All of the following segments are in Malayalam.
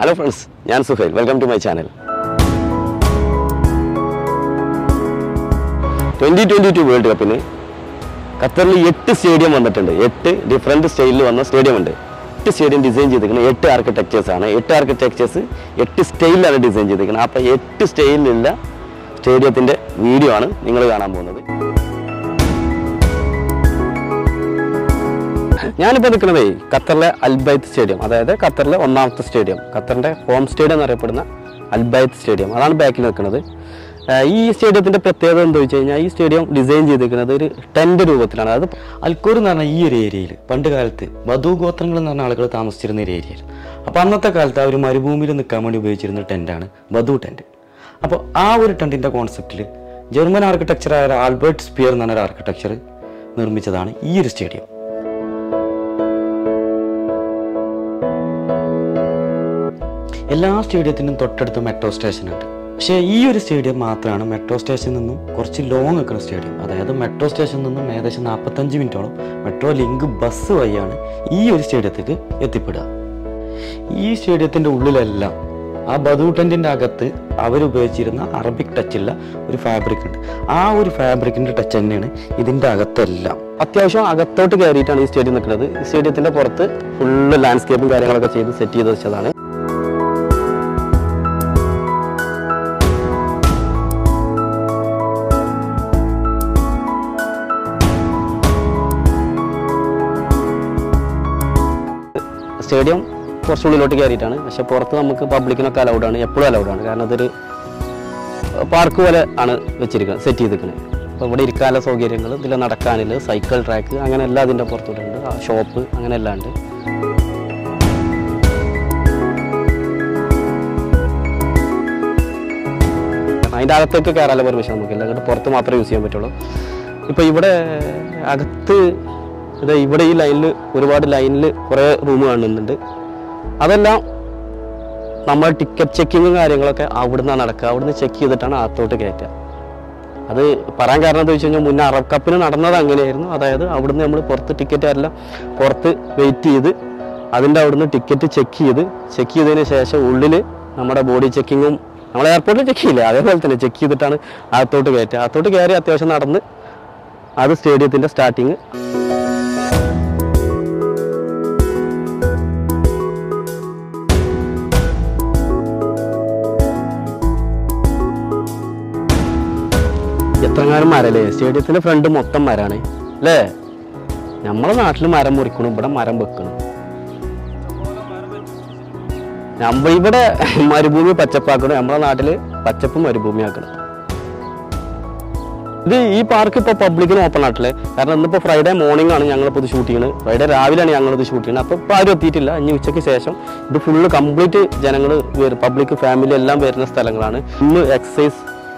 ഹലോ ഫ്രണ്ട്സ്, ഞാൻ Suhail. Welcome to my channel. 2022 world കപ്പിന് ഖത്തറിൽ 8 സ്റ്റേഡിയം വന്നിട്ടുണ്ട്. 8 ഡിഫറെൻറ്റ് സ്റ്റൈലിൽ വന്ന സ്റ്റേഡിയം ഉണ്ട്. 8 സ്റ്റേഡിയം ഡിസൈൻ ചെയ്തിരിക്കുന്നത് 8 ആർക്കിടെക്ചേഴ്സാണ്. 8 ആർക്കിടെക്ചേഴ്സ് 8 സ്റ്റൈലിലാണ് ഡിസൈൻ ചെയ്തിരിക്കുന്നത്. അപ്പോൾ 8 സ്റ്റൈലിലുള്ള സ്റ്റേഡിയത്തിൻ്റെ വീഡിയോ ആണ് നിങ്ങൾ കാണാൻ പോകുന്നത്. ഞാനിപ്പോൾ നിൽക്കുന്നത് ഖത്തറിലെ അൽബൈത്ത് സ്റ്റേഡിയം, അതായത് ഖത്തറിലെ 1-ാമത്തെ സ്റ്റേഡിയം, ഖത്തറിൻ്റെ ഹോം സ്റ്റേഡിയം എന്നറിയപ്പെടുന്ന അൽബൈത്ത് സ്റ്റേഡിയം, അതാണ് ബാക്കിൽ നിൽക്കുന്നത്. ഈ സ്റ്റേഡിയത്തിൻ്റെ പ്രത്യേകത എന്താ വെച്ച് കഴിഞ്ഞാൽ, ഈ സ്റ്റേഡിയം ഡിസൈൻ ചെയ്തിരിക്കുന്നത് ഒരു ടെൻ്റ് രൂപത്തിലാണ്. അത് അൽക്കൂർ എന്ന് പറഞ്ഞാൽ ഈ ഒരു ഏരിയയിൽ പണ്ട് കാലത്ത് വധു ഗോത്രങ്ങൾ എന്ന് പറഞ്ഞ ആളുകൾ താമസിച്ചിരുന്ന ഒരു ഏരിയയിൽ. അപ്പോൾ അന്നത്തെ കാലത്ത് ആ ഒരു മരുഭൂമിയിൽ നിൽക്കാൻ വേണ്ടി ഉപയോഗിച്ചിരുന്ന ടെൻ്റാണ് വധു ടെൻ്റ്. അപ്പോൾ ആ ഒരു ടെൻറ്റിൻ്റെ കോൺസെപ്റ്റിൽ ജർമ്മൻ ആർക്കിടെക്ചറായ ആൽബർട്ട് സ്പിയർ എന്ന് പറഞ്ഞൊരു ആർക്കിടെക്ചർ നിർമ്മിച്ചതാണ് ഈ ഒരു സ്റ്റേഡിയം. എല്ലാ സ്റ്റേഡിയത്തിനും തൊട്ടടുത്ത് മെട്രോ സ്റ്റേഷൻ ഉണ്ട്. പക്ഷേ ഈ ഒരു സ്റ്റേഡിയം മാത്രമാണ് മെട്രോ സ്റ്റേഷനിൽ നിന്നും കുറച്ച് ലോങ് നിൽക്കുന്ന സ്റ്റേഡിയം. അതായത് മെട്രോ സ്റ്റേഷനിൽ നിന്നും ഏകദേശം 45 മിനിറ്റോളം മെട്രോ ലിങ്ക് ബസ് വഴിയാണ് ഈ ഒരു സ്റ്റേഡിയത്തേക്ക് എത്തിപ്പെടുക. ഈ സ്റ്റേഡിയത്തിൻ്റെ ഉള്ളിലെല്ലാം ആ ബദൂട്ടൻ്റെ അകത്ത് അവരുപയോഗിച്ചിരുന്ന അറബിക് ടച്ചുള്ള ഒരു ഫാബ്രിക് ഉണ്ട്. ആ ഒരു ഫാബ്രിക്കിൻ്റെ ടച്ച് തന്നെയാണ് ഇതിൻ്റെ അകത്തെല്ലാം. അത്യാവശ്യം അകത്തോട്ട് കയറിയിട്ടാണ് ഈ സ്റ്റേഡിയം നിൽക്കുന്നത്. ഈ സ്റ്റേഡിയത്തിൻ്റെ പുറത്ത് ഫുള്ള് ലാൻഡ്സ്കേപ്പും കാര്യങ്ങളൊക്കെ ചെയ്ത് സെറ്റ് ചെയ്ത് വെച്ചതാണ്. സ്റ്റേഡിയം കുറച്ചുള്ളിലോട്ട് കയറിയിട്ടാണ്, പക്ഷെ പുറത്ത് നമുക്ക് പബ്ലിക്കിനൊക്കെ അലൗഡാണ്, എപ്പോഴും അലൗഡാണ്. കാരണം അതൊരു പാർക്ക് പോലെ ആണ് വെച്ചിരിക്കുന്നത്, സെറ്റ് ചെയ്തിരിക്കുന്നത്. അപ്പോൾ ഇവിടെ ഇരിക്കാനുള്ള സൗകര്യങ്ങൾ, ഇതിൽ നടക്കാനുള്ള സൈക്കിൾ ട്രാക്ക്, അങ്ങനെ എല്ലാം അതിൻ്റെ പുറത്തൂടെ ഉണ്ട്. ഷോപ്പ് അങ്ങനെ എല്ലാം ഉണ്ട്. അതിൻ്റെ അകത്തേക്ക് കയറാനുള്ള പെർമിഷൻ നമുക്കില്ല, അങ്ങോട്ട് പുറത്ത് മാത്രമേ യൂസ് ചെയ്യാൻ പറ്റുള്ളൂ. ഇപ്പോൾ ഇവിടെ അകത്ത് ഇവിടെ ഈ ലൈനിൽ ഒരുപാട് ലൈനിൽ കുറേ റൂം കാണുന്നുണ്ട്. അതെല്ലാം നമ്മൾ ടിക്കറ്റ് ചെക്കിങ്ങും കാര്യങ്ങളൊക്കെ അവിടുന്ന് നടക്കുക, അവിടുന്ന് ചെക്ക് ചെയ്തിട്ടാണ് അകത്തോട്ട് കയറ്റുക. അത് പറയാൻ കാരണം എന്താ വെച്ച് കഴിഞ്ഞാൽ, മുന്നേ അറബ് കപ്പിന് നടന്നത് അങ്ങനെയായിരുന്നു. അതായത് അവിടുന്ന് നമ്മൾ പുറത്ത് ടിക്കറ്റാരെല്ലാം പുറത്ത് വെയിറ്റ് ചെയ്ത് അതിൻ്റെ അവിടുന്ന് ടിക്കറ്റ് ചെക്ക് ചെയ്തതിന് ശേഷം ഉള്ളിൽ നമ്മുടെ ബോഡി ചെക്കിങ്ങും നമ്മൾ എയർപോർട്ടിൽ ചെക്ക് ചെയ്യില്ല, അതേപോലെ തന്നെ ചെക്ക് ചെയ്തിട്ടാണ് അകത്തോട്ട് കയറ്റുക. അകത്തോട്ട് കയറി അത്യാവശ്യം നടന്ന് അത് സ്റ്റേഡിയത്തിൻ്റെ സ്റ്റാർട്ടിങ്. എത്രങ്ങാനും മരല്ലേ, സ്റ്റേഡിയത്തിൻ്റെ ഫ്രണ്ട് മൊത്തം മരമാണ് അല്ലേ. നമ്മളെ നാട്ടിൽ മരം മുറിക്കണം, ഇവിടെ മരം വെക്കണം. നമ്മൾ ഇവിടെ മരുഭൂമി പച്ചപ്പാക്കണം, നമ്മളെ നാട്ടിൽ പച്ചപ്പ് മരുഭൂമിയാക്കണം. ഇത് ഈ പാർക്ക് ഇപ്പോൾ പബ്ലിക്കിന് ഓപ്പൺ ആയിട്ടില്ലേ, കാരണം ഇന്നിപ്പോൾ ഫ്രൈഡേ മോർണിംഗ് ആണ് ഞങ്ങളിപ്പോൾ ഇത് ഷൂട്ട് ചെയ്യണത്. ഫ്രൈഡേ രാവിലെയാണ് ഞങ്ങളിത് ഷൂട്ട് ചെയ്യണത്. അപ്പോൾ ഇപ്പോൾ ആരും എത്തിയിട്ടില്ല. ഇനി ഉച്ചയ്ക്ക് ശേഷം ഇത് ഫുള്ള് കംപ്ലീറ്റ് ജനങ്ങൾ വരും, പബ്ലിക് ഫാമിലി എല്ലാം വരുന്ന സ്ഥലങ്ങളാണ്. ഇന്ന് എക്സസൈസ്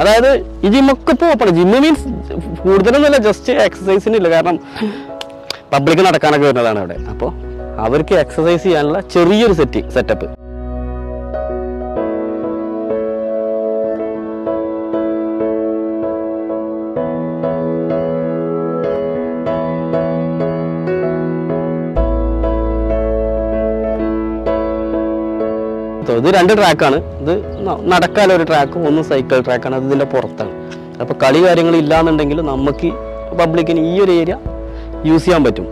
അതായത് ഈ ജിമ്മൊക്കെ ഇപ്പോൾ ഓപ്പൺ. ജിമ്മ് മീൻസ് കൂടുതലൊന്നുമില്ല, ജസ്റ്റ് എക്സസൈസിനില്ല. കാരണം പബ്ലിക് നടക്കാനൊക്കെ വരുന്നതാണ് അവിടെ. അപ്പോൾ അവർക്ക് എക്സസൈസ് ചെയ്യാനുള്ള ചെറിയൊരു സെറ്റപ്പ്. ഇത് 2 ട്രാക്കാണ്. ഇത് നടക്കാനുള്ള ഒരു ട്രാക്കും ഒന്ന് സൈക്കിൾ ട്രാക്കാണ്. അത് ഇതിൻ്റെ പുറത്താണ്. അപ്പോൾ കളി കാര്യങ്ങൾ ഇല്ലാന്നുണ്ടെങ്കിൽ നമുക്ക് പബ്ലിക്കിന് ഈ ഒരു ഏരിയ യൂസ് ചെയ്യാൻ പറ്റും.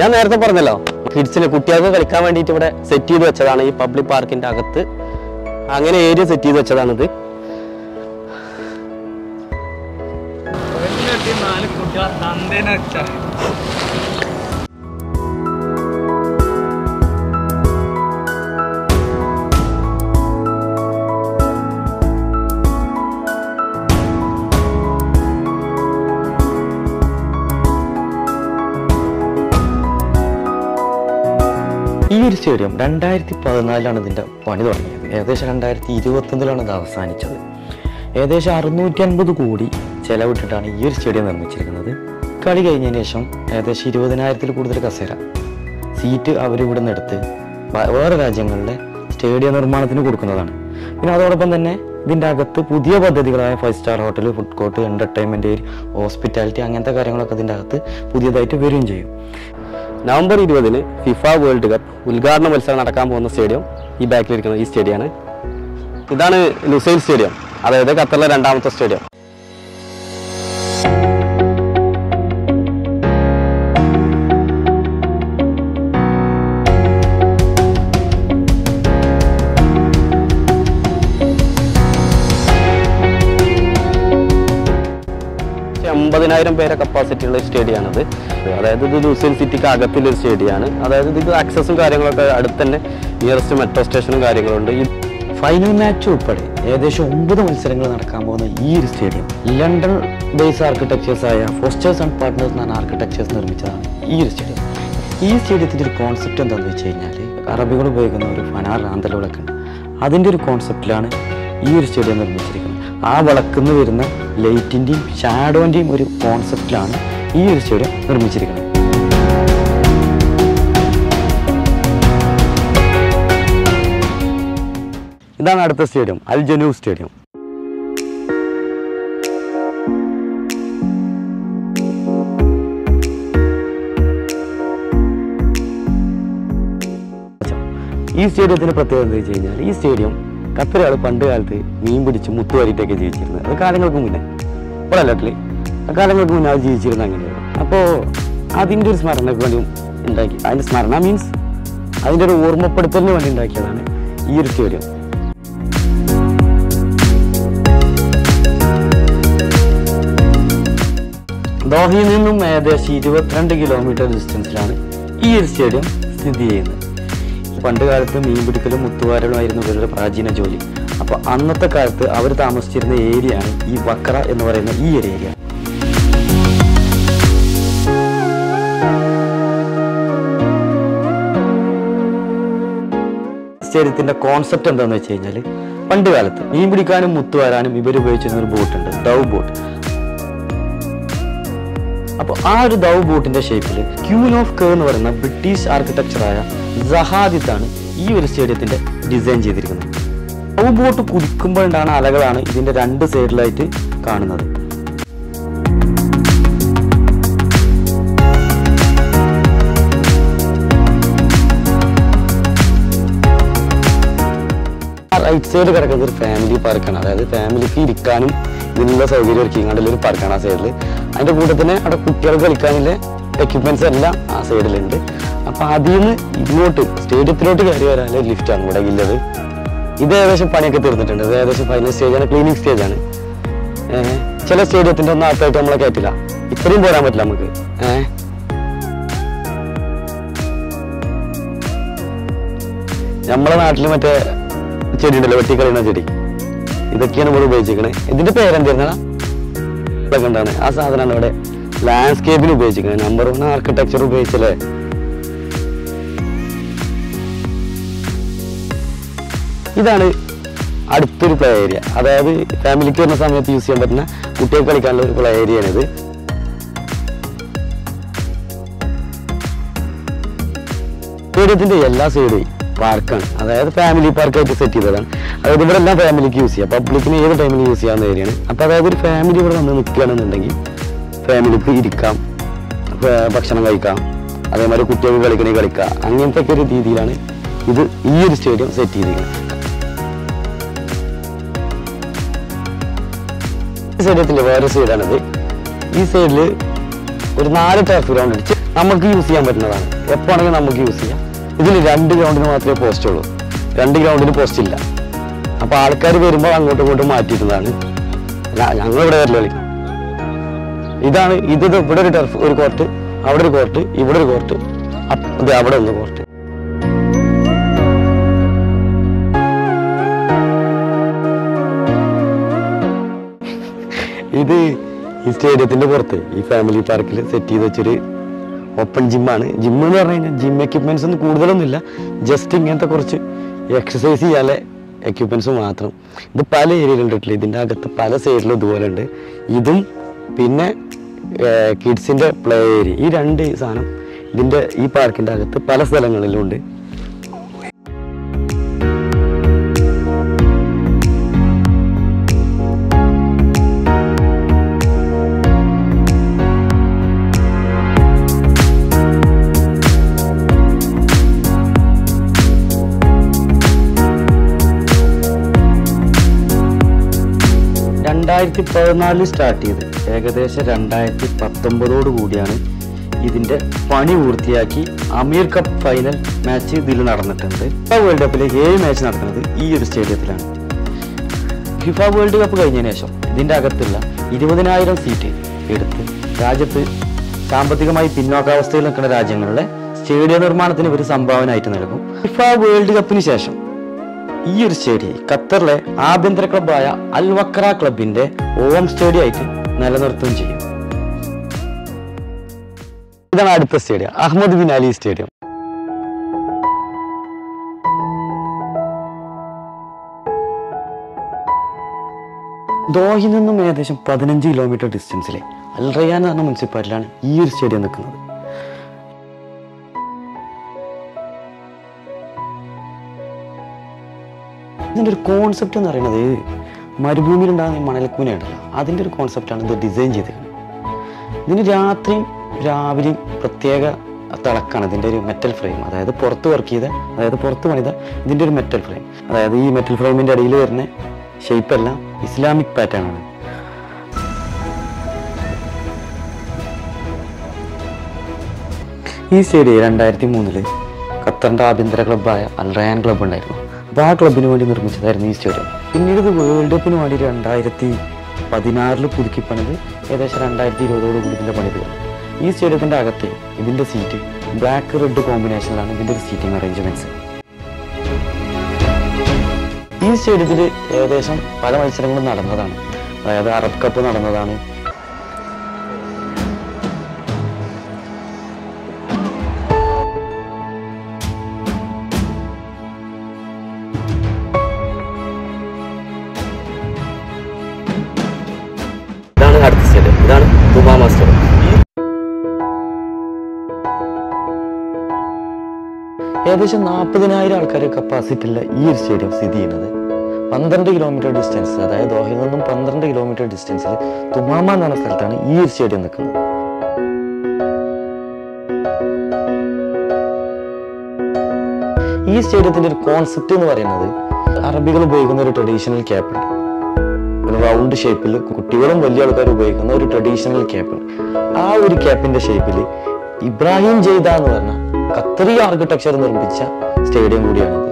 ഞാൻ നേരത്തെ പറഞ്ഞല്ലോ, കിഡ്സിന് കുട്ടികൾക്ക് കളിക്കാൻ വേണ്ടിയിട്ട് ഇവിടെ സെറ്റ് ചെയ്ത് വെച്ചതാണ് ഈ പബ്ലിക് പാർക്കിൻ്റെ അകത്ത്. അങ്ങനെ ഏരിയ സെറ്റ് ചെയ്ത് വെച്ചതാണിത്. ഈ ഒരു സ്റ്റേഡിയം 2014 ഇതിൻ്റെ പണി തുടങ്ങിയത്. ഏകദേശം 2021 ഇത് അവസാനിച്ചത്. ഏകദേശം 650 കോടി ചെലവിട്ടിട്ടാണ് ഈ ഒരു സ്റ്റേഡിയം നിർമ്മിച്ചിരിക്കുന്നത്. കളി കഴിഞ്ഞതിന് ശേഷം ഏകദേശം 20,000-ൽ കൂടുതൽ കസേര സീറ്റ് അവരിവിടെ നിന്ന് എടുത്ത് വേറെ രാജ്യങ്ങളിലെ സ്റ്റേഡിയം നിർമ്മാണത്തിന് കൊടുക്കുന്നതാണ്. പിന്നെ അതോടൊപ്പം തന്നെ ഇതിൻ്റെ അകത്ത് പുതിയ പദ്ധതികളായ 5 star hotel, food court, entertainment, hospitality അങ്ങനത്തെ കാര്യങ്ങളൊക്കെ ഇതിൻ്റെ അകത്ത് പുതിയതായിട്ട് വരികയും ചെയ്യും. നവംബർ 20-ന് ഫിഫ വേൾഡ് കപ്പ് ഉദ്ഘാടന മത്സരം നടക്കാൻ പോകുന്ന സ്റ്റേഡിയം ഈ ബാക്കിലിരിക്കുന്ന ഈ സ്റ്റേഡിയമാണ്. ഇതാണ് ലുസൈൽ സ്റ്റേഡിയം, അതായത് ഖത്തറിലെ 2ാമത്തെ സ്റ്റേഡിയം. പേരെ കപ്പാസിറ്റിയുള്ള സ്റ്റേഡിയമാണത്. അതായത് ഇത് ലൂസൈൽ സിറ്റിക്ക് അകത്തുള്ള ഒരു സ്റ്റേഡിയമാണ്. അതായത് ഇത് ആക്സസും കാര്യങ്ങളൊക്കെ അടുത്ത് തന്നെ, നിയറസ്റ്റ് മെട്രോ സ്റ്റേഷനും കാര്യങ്ങളുണ്ട്. ഈ ഫൈനൽ മാച്ച് ഉൾപ്പെടെ ഏകദേശം 9 മത്സരങ്ങൾ നടക്കാൻ പോകുന്ന ഈ ഒരു സ്റ്റേഡിയം ലണ്ടൻ ബേസ് ആർക്കിടെക്ചേഴ്സായ ഫോസ്റ്റേഴ്സ് ആൻഡ് പാർട്ട്നേഴ്സ് എന്ന ആർക്കിടെക്ചേഴ്സ് നിർമ്മിച്ചതാണ് ഈ ഒരു സ്റ്റേഡിയം. ഈ സ്റ്റേഡിയത്തിൻ്റെ ഒരു കോൺസെപ്റ്റ് എന്താണെന്ന് വെച്ച് കഴിഞ്ഞാൽ, അറബികൾ ഉപയോഗിക്കുന്ന ഒരു ഫനാർ റാന്തലുകളൊക്കെ ഉണ്ട്, അതിൻ്റെ ഒരു കോൺസെപ്റ്റിലാണ് ഈ ഒരു സ്റ്റേഡിയം നിർമ്മിച്ചിരിക്കുന്നത്. ആ വിളക്കുന്ന് വരുന്ന ലൈറ്റിൻ്റെയും ഷാഡോൻ്റെയും ഒരു കോൺസെപ്റ്റിലാണ് ഈ ഒരു സ്റ്റേഡിയം നിർമ്മിച്ചിരിക്കുന്നത്. ഇതാണ് അടുത്ത സ്റ്റേഡിയം, അൽ ജനൂബ് സ്റ്റേഡിയം. ഈ സ്റ്റേഡിയത്തിൻ്റെ പ്രത്യേകത എന്താ വെച്ച് കഴിഞ്ഞാൽ, ഈ സ്റ്റേഡിയം ഖത്തറുകൾ പണ്ട് കാലത്ത് മീൻ പിടിച്ച് മുത്തുവാരിയിട്ടൊക്കെ ജീവിച്ചിരുന്നത്. അത് കാലങ്ങൾക്ക് മുന്നേ, ഇപ്പോഴല്ലേ, അക്കാലങ്ങൾക്ക് മുന്നേ അത് ജീവിച്ചിരുന്നത് അങ്ങനെയാണ്. അപ്പോൾ അതിൻ്റെ ഒരു സ്മരണയ്ക്ക് വേണ്ടി ഉണ്ടാക്കി, അതിൻ്റെ സ്മരണ മീൻസ് അതിൻ്റെ ഒരു ഓർമ്മപ്പെടുത്തലിന് വേണ്ടി ഉണ്ടാക്കിയതാണ് ഈ ഒരു സ്റ്റേഡിയം. ദോഹയിൽ നിന്നും ഏകദേശം 22 കിലോമീറ്റർ ഡിസ്റ്റൻസിലാണ് ഈ ഒരു സ്റ്റേഡിയം സ്ഥിതി ചെയ്യുന്നത്. പണ്ട് കാലത്ത് മീൻ പിടിക്കലും മുത്തുവാരലുമായിരുന്നു ഇവരുടെ പ്രാചീന ജോലി. അപ്പോൾ അന്നത്തെ കാലത്ത് അവർ താമസിച്ചിരുന്ന ഏരിയയാണ് ഈ വക്ര എന്ന് പറയുന്ന ഈ ഒരു ഏരിയ. സ്റ്റേഡിയത്തിൻ്റെ കോൺസെപ്റ്റ് എന്താണെന്ന് വെച്ച് കഴിഞ്ഞാൽ, പണ്ട് കാലത്ത് മീൻ പിടിക്കാനും മുത്തുവാരാനും ഇവർ ഉപയോഗിച്ചിരുന്ന ഒരു ബോട്ടുണ്ട്, ദൗ ബോട്ട്. അപ്പോൾ ആ ഒരു ദൗ ബോട്ടിൻ്റെ ഷേപ്പിൽ ക്യൂൻ ഓഫ് കേ എന്ന് പറയുന്ന ബ്രിട്ടീഷ് ആർക്കിടെക്ചറായ സഹാദിത്താണ് ഈ ഒരു സ്റ്റേഡിയത്തിൻ്റെ ഡിസൈൻ ചെയ്തിരിക്കുന്നത്. ദൗ ബോട്ട് കുതിക്കുമ്പോഴുണ്ടാണ് അലകളാണ് ഇതിൻ്റെ 2 സൈഡിലായിട്ട് കാണുന്നത്. റൈറ്റ് സൈഡ് കിടക്കുന്നത് ഒരു ഫാമിലി പാർക്കാണ്. അതായത് ഫാമിലിക്ക് ഇരിക്കാനും ഇതിനുള്ള സൗകര്യം ഒരുക്കിങ്ങാണ്ടുള്ള ഒരു പാർക്കാണ് ആ സൈഡിൽ. അതിൻ്റെ കൂടെ തന്നെ അവിടെ കുട്ടികൾക്ക് കളിക്കാനുള്ള എക്യുപ്മെൻറ്റ്സ് എല്ലാം ആ സൈഡിലുണ്ട്. അപ്പോൾ അതിൽ നിന്ന് ഇങ്ങോട്ട് സ്റ്റേഡിയത്തിലോട്ട് കയറി വരാനുള്ള ലിഫ്റ്റാണ് ഇവിടെ ഇല്ലത്. ഇത് ഏകദേശം പണിയൊക്കെ തീർന്നിട്ടുണ്ട്. ഇത് ഏകദേശം ഫൈനൽ സ്റ്റേജാണ്, ക്ലീനിങ് സ്റ്റേജാണ്. ചില സ്റ്റേഡിയത്തിൻ്റെ ഒന്നും അകത്തായിട്ട് നമ്മളെ കയറ്റില്ല, ഇത്രയും പോരാൻ പറ്റില്ല നമുക്ക്. നമ്മളെ നാട്ടിൽ മറ്റേ ചെടി ഉണ്ടല്ലോ, വെട്ടിക്കളിയുന്ന ചെടി, ഇതൊക്കെയാണ് ഇവിടെ ഉപയോഗിച്ചിരിക്കണേ. ഇതിൻ്റെ പേരെന്തിരുന്നാ ഇതൊക്കെ ഉണ്ടാണ് ആ സാധനമാണ് ഇവിടെ ലാൻഡ്സ്കേപ്പിന് ഉപയോഗിച്ചിരിക്കുന്നത്. നമ്പർ 1 ആർക്കിടെക്ചർ ഉപയോഗിച്ചല്ലേ. ഇതാണ് അടുത്തൊരു പ്ലേ ഏരിയ. അതായത് ഫാമിലിക്ക് വരുന്ന സമയത്ത് യൂസ് ചെയ്യാൻ പറ്റുന്ന കുട്ടികൾക്ക് കളിക്കാനുള്ള ഒരു പ്ലേ ഏരിയയാണിത്. സ്റ്റേഡിയത്തിൻ്റെ എല്ലാ സൈഡും പാർക്കാണ്. അതായത് ഫാമിലി പാർക്കായിട്ട് സെറ്റ് ചെയ്തതാണ്. അതായത് ഇവിടെ എല്ലാം ഫാമിലിക്ക് യൂസ് ചെയ്യാം, പബ്ലിക്കിന് ഏത് ടൈമിൽ യൂസ് ചെയ്യാവുന്ന ഏരിയയാണ്. അപ്പോൾ അതായത് ഒരു ഫാമിലി ഇവിടെ വന്ന് നിൽക്കുകയാണെന്നുണ്ടെങ്കിൽ ഫാമിലിക്ക് ഇരിക്കാം, ഭക്ഷണം കഴിക്കാം, അതേമാതിരി കുട്ടികൾക്ക് കളിക്കണമെങ്കിൽ കളിക്കാം. അങ്ങനത്തെ ഒക്കെ ഒരു രീതിയിലാണ് ഇത് ഈ ഒരു സ്റ്റേഡിയം സെറ്റ് ചെയ്തിരിക്കുന്നത്. ഈ സ്റ്റേഡിയത്തിൻ്റെ വേറെ സൈഡാണിത്. ഈ സൈഡിൽ ഒരു 4 ടർഫ് ഗ്രൗണ്ട് അടിച്ച് നമുക്ക് യൂസ് ചെയ്യാൻ പറ്റുന്നതാണ്. എപ്പോഴാണെങ്കിലും നമുക്ക് യൂസ് ചെയ്യാം. ഇതിൽ 2 ഗ്രൗണ്ടിന് മാത്രമേ പോസ്റ്റുള്ളൂ, 2 ഗ്രൗണ്ടിന് പോസ്റ്റ് ഇല്ല. അപ്പോൾ ആൾക്കാർ വരുമ്പോൾ അങ്ങോട്ടും ഇങ്ങോട്ടും മാറ്റിയിരുന്നതാണ്. ഞങ്ങളിവിടെ വരില്ല കളിക്കും. ഇതാണ് ഇത് ഇവിടെ ഒരു ടർഫ്, ഒരു കോർട്ട്, അവിടെ ഒരു കോർട്ട്, ഇവിടെ ഒരു കോർട്ട്, ഇത് അവിടെ ഒന്ന് കോർട്ട്. ഇത് ഈ സ്റ്റേഡിയത്തിൻ്റെ പുറത്ത് ഈ ഫാമിലി പാർക്കിൽ സെറ്റ് ചെയ്ത് വെച്ചൊരു open gym ആണ്. ജിം എന്ന് പറഞ്ഞു കഴിഞ്ഞാൽ ജിം എക്യുപ്മെൻസ് ഒന്നും കൂടുതലൊന്നുമില്ല, ജസ്റ്റ് ഇങ്ങനത്തെ കുറച്ച് എക്സസൈസ് ചെയ്യാനുള്ള എക്യുപ്മെൻസ് മാത്രം. ഇത് പല ഏരിയയിലുണ്ട്, ഇതിൻ്റെ അകത്ത് പല സൈഡിലും ഇതുപോലെ ഉണ്ട്. ഇതും പിന്നെ കിഡ്സിൻ്റെ പ്ലേ ഏരിയ, ഈ രണ്ട് സാധനം ഇതിൻ്റെ ഈ പാർക്കിൻ്റെ അകത്ത് പല സ്ഥലങ്ങളിലും ഉണ്ട്. ിൽ സ്റ്റാർട്ട് ചെയ്ത് ഏകദേശം 2019 കൂടിയാണ് ഇതിൻ്റെ പണി പൂർത്തിയാക്കി. അമീർ കപ്പ് ഫൈനൽ മാച്ച് ഇതിൽ നടന്നിട്ടുണ്ട്. ഫിഫ വേൾഡ് കപ്പിലെ 7 മാച്ച് നടക്കുന്നത് ഈ ഒരു സ്റ്റേഡിയത്തിലാണ്. ഫിഫ വേൾഡ് കപ്പ് കഴിഞ്ഞതിന് ശേഷം ഇതിൻ്റെ അകത്തുള്ള 20,000 സീറ്റ് എടുത്ത് രാജ്യത്ത് സാമ്പത്തികമായി പിന്നോക്കാവസ്ഥയിൽ നിൽക്കുന്ന രാജ്യങ്ങളുടെ സ്റ്റേഡിയ നിർമ്മാണത്തിന് ഒരു സംഭാവന ആയിട്ട് നൽകും. ഫിഫ വേൾഡ് കപ്പിന് ശേഷം ഈ ഒരു സ്റ്റേഡിയ ഖത്തറിലെ ആഭ്യന്തര ക്ലബ്ബായ അൽ വക്ര ക്ലബിന്റെ ഓം സ്റ്റേഡിയ ആയിട്ട് നിലനിർത്തുകയും ചെയ്യും. ഇതാണ് അടുത്ത stadium, Ahmad bin Ali stadium. ദോഹിൽ നിന്നും ഏകദേശം 15 കിലോമീറ്റർ ഡിസ്റ്റൻസിലെ അൽ റയാൻ എന്ന മുനിസിപ്പാലിറ്റിയിലാണ് ഈ ഒരു സ്റ്റേഡിയം നിൽക്കുന്നത്. ഇതിൻ്റെ ഒരു കോൺസെപ്റ്റ് എന്ന് പറയുന്നത് മരുഭൂമിയിലുണ്ടാകുന്ന ഈ മണൽക്കൂനയുണ്ടല്ലോ, അതിൻ്റെ ഒരു കോൺസെപ്റ്റാണ് ഇത് ഡിസൈൻ ചെയ്തിരിക്കുന്നത്. ഇതിന് രാത്രിയും രാവിലെയും പ്രത്യേക തിളക്കാണ്. ഇതിൻ്റെ ഒരു മെറ്റൽ ഫ്രെയിം, അതായത് പുറത്ത് പണിത ഇതിൻ്റെ ഒരു മെറ്റൽ ഫ്രെയിം, അതായത് ഈ മെറ്റൽ ഫ്രെയിമിൻ്റെ ഇടയിൽ വരുന്ന ഷേപ്പെല്ലാം ഇസ്ലാമിക് പാറ്റേൺ ആണ്. ഈ സ്റ്റേഡിയം 2003 ഖത്തറിൻ്റെ ആഭ്യന്തര ക്ലബ്ബായ അൽ റയാൻ ക്ലബ്ബ് ഉണ്ടായിരുന്നു. ആ ക്ലബിന് വേണ്ടി നിർമ്മിച്ചതായിരുന്നു ഈ സ്റ്റേഡിയം. പിന്നീട് ഇത് വേൾഡ് കപ്പിന് വേണ്ടി 2016 പുതുക്കി പണിത് ഏകദേശം 2020 കൂടി ഇതിൻ്റെ പണി തീർന്നു. ഈ സ്റ്റേഡിയത്തിൻ്റെ അകത്ത് ഇതിൻ്റെ സീറ്റ് ബ്ലാക്ക് റെഡ് കോമ്പിനേഷനിലാണ് ഇതിൻ്റെ ഒരു സീറ്റിംഗ് അറേഞ്ച്മെൻറ്റ്സ്. ഈ സ്റ്റേഡിയത്തിൽ ഏകദേശം പല മത്സരങ്ങളും നടന്നതാണ്, അതായത് അറബ് കപ്പ് നടന്നതാണ്. ഏകദേശം 40,000 ആൾക്കാരെ കപ്പാസിറ്റിയുള്ള ഈ ഒരു സ്റ്റേഡിയം സ്ഥിതി ചെയ്യുന്നത് 12 കിലോമീറ്റർ ഡിസ്റ്റൻസ്, അതായത് ദോഹയിൽ നിന്നും 12 കിലോമീറ്റർ ഡിസ്റ്റൻസിൽ തുമാമ എന്ന സ്ഥലത്താണ് ഈ ഒരു സ്റ്റേഡിയം നിൽക്കുന്നത്. ഈ സ്റ്റേഡിയത്തിൻ്റെ ഒരു കോൺസെപ്റ്റ് എന്ന് പറയുന്നത് അറബികൾ ഉപയോഗിക്കുന്ന ഒരു ട്രഡീഷണൽ ക്യാപ്പ്, റൗണ്ട് ഷേപ്പിൽ കുട്ടികളും വലിയ ആൾക്കാരും ഉപയോഗിക്കുന്ന ഒരു ട്രഡീഷണൽ ക്യാപ്പ്. ആ ഒരു ക്യാപ്പിന്റെ ഷേപ്പിൽ ഇബ്രാഹിം ജെയ്ദ എന്ന് പറഞ്ഞ ഖത്തറി ആർക്കിടെക്ചർ നിർമ്മിച്ച സ്റ്റേഡിയം കൂടിയാണത്.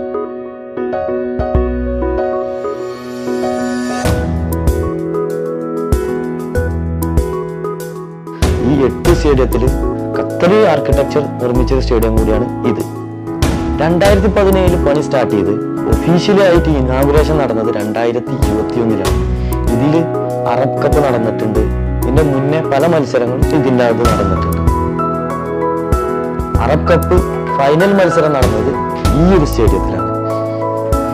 ഈ 8 സ്റ്റേഡിയത്തിൽ ഖത്തറി ആർക്കിടെക്ചർ നിർമ്മിച്ച സ്റ്റേഡിയം കൂടിയാണ് ഇത്. 2017 പണി സ്റ്റാർട്ട് ചെയ്ത് ഒഫീഷ്യലി ആയിട്ട് ഇനാഗുറേഷൻ നടന്നത് 2021. ഇതിൽ അറബ് കപ്പ് നടന്നിട്ടുണ്ട്, ഇതിന്റെ മുന്നേ പല മത്സരങ്ങളും ഇതിൻ്റെ അകത്ത് നടന്നിട്ടുണ്ട്. അറബ് കപ്പ് ഫൈനൽ മത്സരം നടന്നത് ഈ ഒരു സ്റ്റേഡിയത്തിലാണ്.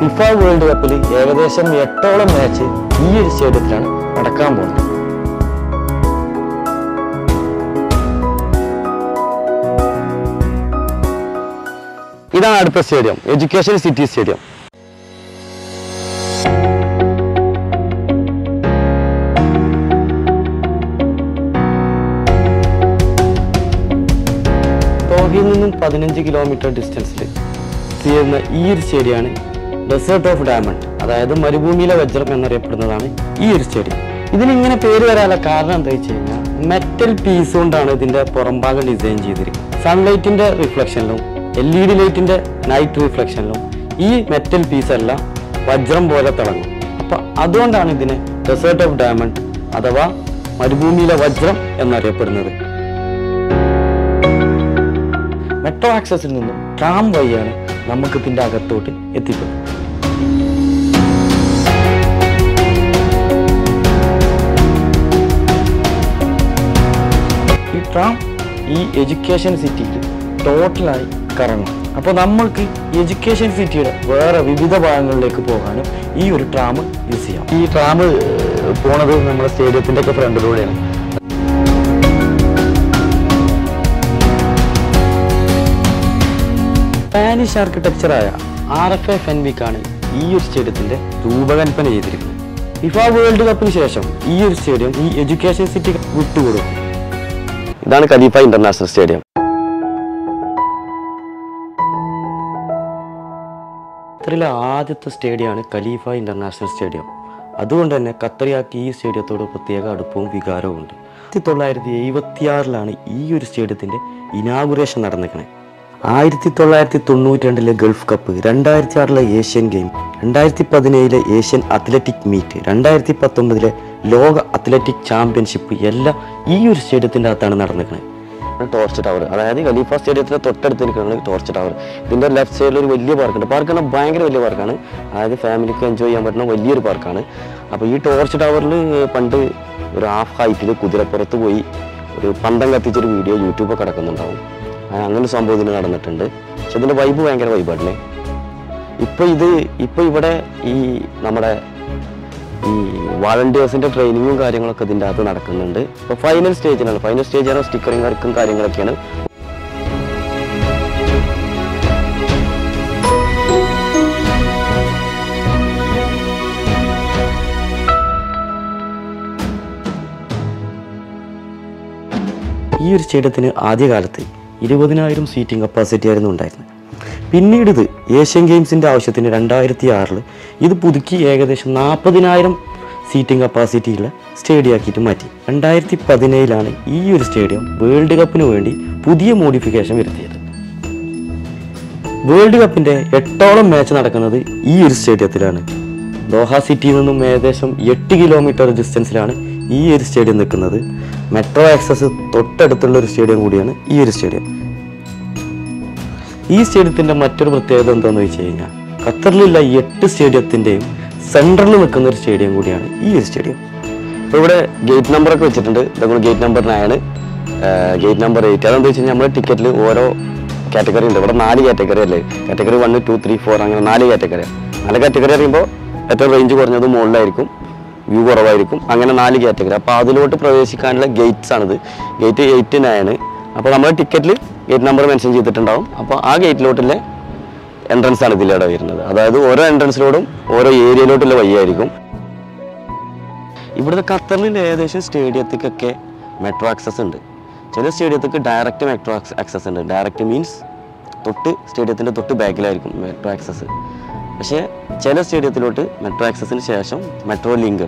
ഫിഫ വേൾഡ് കപ്പിൽ ഏകദേശം 8ഓളം മാച്ച് ഈ ഒരു സ്റ്റേഡിയത്തിലാണ് നടക്കാൻ പോകുന്നത്. ഇതാണ് അടുത്ത സ്റ്റേഡിയം, എഡ്യൂക്കേഷൻ സിറ്റി സ്റ്റേഡിയം. ദോഹയിൽ നിന്നും 15 കിലോമീറ്റർ ഡിസ്റ്റൻസിൽ സ്ഥിതി ചെയ്യുന്ന ഈ ഒരു സ്റ്റേഡിയമാണ് ഡെസേർട്ട് ഓഫ് ഡയമണ്ട്, അതായത് മരുഭൂമിയിലെ വജ്രം എന്നറിയപ്പെടുന്നതാണ് ഈ ഒരു സ്റ്റേഡിയം. ഇതിനിങ്ങനെ പേര് വരാനുള്ള കാരണം എന്താ വെച്ച് കഴിഞ്ഞാൽ മെറ്റൽ പീസ് കൊണ്ടാണ് ഇതിൻ്റെ പുറംഭാഗം ഡിസൈൻ ചെയ്തിരിക്കുന്നത്. സൺലൈറ്റിൻ്റെ റിഫ്ലക്ഷനിലും LED ലൈറ്റിൻ്റെ നൈറ്റ് റിഫ്ലക്ഷനിലും ഈ മെറ്റൽ പീസെല്ലാം വജ്രം പോലെ തിളങ്ങും. അപ്പോൾ അതുകൊണ്ടാണ് ഇതിനെ ഡെസേർട്ട് ഓഫ് ഡയമണ്ട് അഥവാ മരുഭൂമിയിലെ വജ്രം എന്നറിയപ്പെടുന്നത്. മെട്രോ ആക്സസിൽ നിന്നും ട്രാം വഴിയാണ് നമുക്ക് ഇതിൻ്റെ അകത്തോട്ട് എത്തിപ്പെടുന്നത്. ഈ ട്രാം ഈ എഡ്യൂക്കേഷൻ സിറ്റിക്ക് ടോട്ടലായി കറങ്ങും. അപ്പോൾ നമ്മൾക്ക് എഡ്യൂക്കേഷൻ സിറ്റിയുടെ വേറെ വിവിധ ഭാഗങ്ങളിലേക്ക് പോകാനും ഈ ഒരു ട്രാം യൂസ് ചെയ്യാം. ഈ ട്രാം പോണത് നമ്മുടെ സ്റ്റേഡിയത്തിൻ്റെ ഒക്കെ ഫ്രണ്ടിലൂടെയാണ്. സ്പാനിഷ് ആർക്കിടെക്ചറായ RFA ഫെൻവിക്കാണ് ഈ ഒരു സ്റ്റേഡിയത്തിൻ്റെ രൂപകൽപ്പന ചെയ്തിരിക്കുന്നത്. ഫിഫ വേൾഡ് കപ്പിന് ശേഷം ഈ ഒരു സ്റ്റേഡിയം ഈ എഡ്യൂക്കേഷൻ സിറ്റി വിട്ടുകൊടുക്കും. ഇതാണ് ഖലീഫ ഇന്റർനാഷണൽ സ്റ്റേഡിയം. ഖത്തറിലെ ആദ്യത്തെ സ്റ്റേഡിയമാണ് ഖലീഫ ഇന്റർനാഷണൽ സ്റ്റേഡിയം. അതുകൊണ്ട് തന്നെ ഖത്തറിയാക്ക് ഈ സ്റ്റേഡിയത്തോട് പ്രത്യേക അടുപ്പവും വികാരവും ഉണ്ട്. 1976ലാണ് ഈ ഒരു സ്റ്റേഡിയത്തിൻ്റെ ഇനാഗുറേഷൻ നടന്നിരിക്കുന്നത്. 1992 Gulf cup, 2006 Asian game, 2017 Asian athletic meet, 2019 ലോക അത്ലറ്റിക് ചാമ്പ്യൻഷിപ്പ് എല്ലാം ഈ ഒരു സ്റ്റേഡിയത്തിൻ്റെ അകത്താണ് നടന്നിരിക്കുന്നത്. ടോർച്ച് ടവർ, അതായത് ഖലീഫ സ്റ്റേഡിയത്തിൻ്റെ തൊട്ടടുത്ത് നിൽക്കുന്നത് ടോർച്ച് ടവർ. ഇതിൻ്റെ ലെഫ്റ്റ് സൈഡിൽ ഒരു വലിയ പാർക്കുണ്ട്. പാർക്കാണ് ഭയങ്കര വലിയ പാർക്കാണ്, അതായത് ഫാമിലിക്ക് എൻജോയ് ചെയ്യാൻ പറ്റുന്ന വലിയൊരു പാർക്കാണ്. അപ്പോൾ ഈ ടോർച്ച് ടവറിൽ പണ്ട് ഒരു ഹാഫ് ഹൈറ്റിൽ കുതിരപ്പുറത്ത് പോയി ഒരു പന്തം കത്തിച്ചൊരു വീഡിയോ യൂട്യൂബിൽ കിടക്കുന്നുണ്ടാവും. അങ്ങനെ സംഭവത്തിന് നടന്നിട്ടുണ്ട്. പക്ഷെ ഇതിൻ്റെ വൈബ് ഭയങ്കര വൈബാണല്ലേ. ഇപ്പോൾ ഇവിടെ ഈ നമ്മുടെ ഈ വാളണ്ടിയേഴ്സിൻ്റെ ട്രെയിനിങ്ങും കാര്യങ്ങളൊക്കെ ഇതിൻ്റെ അകത്ത് നടക്കുന്നുണ്ട്. ഇപ്പോൾ ഫൈനൽ സ്റ്റേജിലാണ്. ഫൈനൽ സ്റ്റേജാണ് സ്റ്റിക്കറിങ് വർക്കും കാര്യങ്ങളൊക്കെയാണ്. ഈ ഒരു സ്റ്റേഡിയത്തിന് ആദ്യകാലത്ത് 20,000 സീറ്റിംഗ് കപ്പാസിറ്റി ആയിരുന്നു ഉണ്ടായിരുന്നത്. പിന്നീട് ഇത് ഏഷ്യൻ ഗെയിംസിൻ്റെ ആവശ്യത്തിന് 2006 ഇത് പുതുക്കി ഏകദേശം 40,000 സീറ്റിംഗ് കപ്പാസിറ്റിയുള്ള സ്റ്റേഡിയമാക്കിയിട്ട് മാറ്റി. 2017ലാണ് ഈ ഒരു സ്റ്റേഡിയം വേൾഡ് കപ്പിന് വേണ്ടി പുതിയ മോഡിഫിക്കേഷൻ വരുത്തിയത്. വേൾഡ് കപ്പിൻ്റെ 8ഓളം മാച്ച് നടക്കുന്നത് ഈ ഒരു സ്റ്റേഡിയത്തിലാണ്. ദോഹ സിറ്റിയിൽ നിന്നും ഏകദേശം 8 കിലോമീറ്റർ ഡിസ്റ്റൻസിലാണ് ഈ ഒരു സ്റ്റേഡിയം നിൽക്കുന്നത്. മെട്രോ ആക്സസ് തൊട്ടടുത്തുള്ള ഒരു സ്റ്റേഡിയം കൂടിയാണ് ഈ ഒരു സ്റ്റേഡിയം. ഈ സ്റ്റേഡിയത്തിൻ്റെ മറ്റൊരു പ്രത്യേകത എന്താണെന്ന് വെച്ച് കഴിഞ്ഞാൽ ഖത്തറിലുള്ള 8 സ്റ്റേഡിയത്തിൻ്റെയും സെൻട്രലിൽ നിൽക്കുന്ന ഒരു സ്റ്റേഡിയം കൂടിയാണ് ഈ ഒരു സ്റ്റേഡിയം. അപ്പോൾ ഇവിടെ ഗേറ്റ് നമ്പറൊക്കെ വെച്ചിട്ടുണ്ട്. നമ്മൾ ഗേറ്റ് നമ്പർ 9, ഗേറ്റ് നമ്പർ 8. അതെന്താ വെച്ച് കഴിഞ്ഞാൽ നമ്മുടെ ടിക്കറ്റിൽ ഓരോ കാറ്റഗറി ഉണ്ട്. ഇവിടെ 4 കാറ്റഗറി അല്ലേ, കാറ്റഗറി 1, 2, 3, 4 അങ്ങനെ 4 കാറ്റഗറിയാണ്. 4 കാറ്റഗറി അറിയുമ്പോൾ ഏറ്റവും റേഞ്ച് കുറഞ്ഞത് മുകളിലായിരിക്കും, വ്യൂ കുറവായിരിക്കും, അങ്ങനെ 4 കാറ്റഗറി. അപ്പോൾ അതിലോട്ട് പ്രവേശിക്കാനുള്ള ഗേറ്റ്സാണിത്. ഗേറ്റ് 8, 9. അപ്പോൾ നമ്മുടെ ടിക്കറ്റിൽ ഗേറ്റ് നമ്പർ മെൻഷൻ ചെയ്തിട്ടുണ്ടാവും. അപ്പോൾ ആ ഗേറ്റിലോട്ടുള്ള എൻട്രൻസ് ആണ് ഇതിലൂടെ വരുന്നത്. അതായത് ഓരോ എൻട്രൻസിലോടും ഓരോ ഏരിയയിലോട്ടുള്ള വഴിയായിരിക്കും. ഇവിടുത്തെ ഖത്തറിൽ ഏകദേശം സ്റ്റേഡിയത്തിക്കൊക്കെ മെട്രോ ആക്സസ് ഉണ്ട്. ചില സ്റ്റേഡിയത്തിക്ക് ഡയറക്റ്റ് മെട്രോ ആക്സസ് ഉണ്ട്. ഡയറക്റ്റ് മീൻസ് തൊട്ട് സ്റ്റേഡിയത്തിൻ്റെ തൊട്ട് ബാക്കിലായിരിക്കും മെട്രോ ആക്സസ്. പക്ഷേ ചില സ്റ്റേഡിയത്തിലോട്ട് മെട്രോ ആക്സസിന് ശേഷം മെട്രോ ലിങ്ക്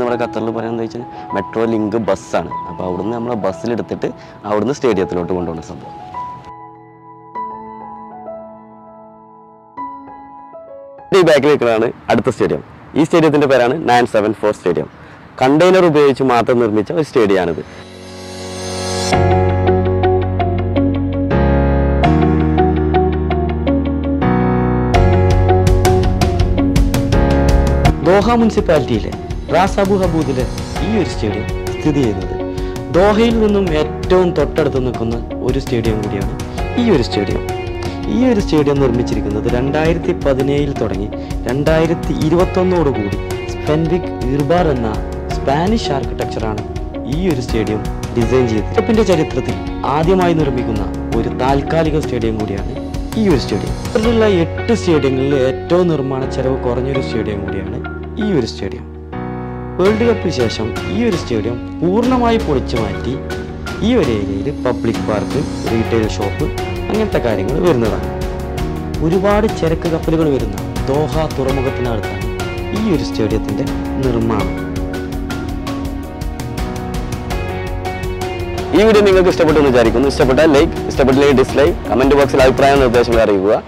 നമ്മുടെ ഖത്തറിൽ പറയാമെന്ന് വെച്ചാൽ മെട്രോ ലിങ്ക് ബസ്സാണ്. അപ്പോൾ അവിടുന്ന് നമ്മൾ ബസ്സിലെടുത്തിട്ട് അവിടുന്ന് സ്റ്റേഡിയത്തിലോട്ട് കൊണ്ടുപോകുന്ന സംഭവം. ഈ ബാക്കിൽ നിൽക്കുന്നതാണ് അടുത്ത സ്റ്റേഡിയം. ഈ സ്റ്റേഡിയത്തിൻ്റെ പേരാണ് 974 സ്റ്റേഡിയം. കണ്ടെയ്നർ ഉപയോഗിച്ച് മാത്രം നിർമ്മിച്ച ഒരു സ്റ്റേഡിയമാണിത്. ദോഹ മുനിസിപ്പാലിറ്റിയിലെ റാസ് അബു ഹബൂദിലെ ഈ ഒരു സ്റ്റേഡിയം സ്ഥിതി ചെയ്യുന്നത്. ദോഹയിൽ നിന്നും ഏറ്റവും തൊട്ടടുത്ത് നിൽക്കുന്ന ഒരു സ്റ്റേഡിയം കൂടിയാണ് ഈ ഒരു സ്റ്റേഡിയം. ഈ ഒരു സ്റ്റേഡിയം നിർമ്മിച്ചിരിക്കുന്നത് 2017 തുടങ്ങി 2021 സ്പെൻവിക് ഇർബാർ എന്ന സ്പാനിഷ് ആർക്കിടെക്ചറാണ് ഈ ഒരു സ്റ്റേഡിയം ഡിസൈൻ ചെയ്തത്. കപ്പിൻ്റെ ചരിത്രത്തിൽ ആദ്യമായി നിർമ്മിക്കുന്ന ഒരു താൽക്കാലിക സ്റ്റേഡിയം കൂടിയാണ് ഈ ഒരു സ്റ്റേഡിയം. ഇത്തരത്തിലുള്ള 8 സ്റ്റേഡിയങ്ങളിൽ ഏറ്റവും നിർമ്മാണ ചെലവ് കുറഞ്ഞൊരു സ്റ്റേഡിയം കൂടിയാണ് ഈ ഒരു സ്റ്റേഡിയം. വേൾഡ് കപ്പിന് ശേഷം ഈ ഒരു സ്റ്റേഡിയം പൂർണ്ണമായി പൊളിച്ചു മാറ്റി ഈ ഒരു ഏരിയയിൽ പബ്ലിക് പാർക്ക്, റീറ്റെയിൽ ഷോപ്പ് അങ്ങനത്തെ കാര്യങ്ങൾ വരുന്നതാണ്. ഒരുപാട് ചരക്ക് കപ്പലുകൾ വരുന്ന ദോഹ തുറമുഖത്തിനടുത്താണ് ഈ ഒരു സ്റ്റേഡിയത്തിൻ്റെ നിർമ്മാണം. ഈ വീഡിയോ നിങ്ങൾക്ക് ഇഷ്ടപ്പെട്ടെന്ന് വിചാരിക്കുന്നു. ഇഷ്ടപ്പെട്ടാൽ ലൈക്ക്, ഇഷ്ടപ്പെട്ടില്ലെങ്കിൽ ഡിസ്ലൈക്ക്. കമൻറ്റ് ബോക്സിൽ അഭിപ്രായ നിർദ്ദേശങ്ങൾ അറിയിക്കുക.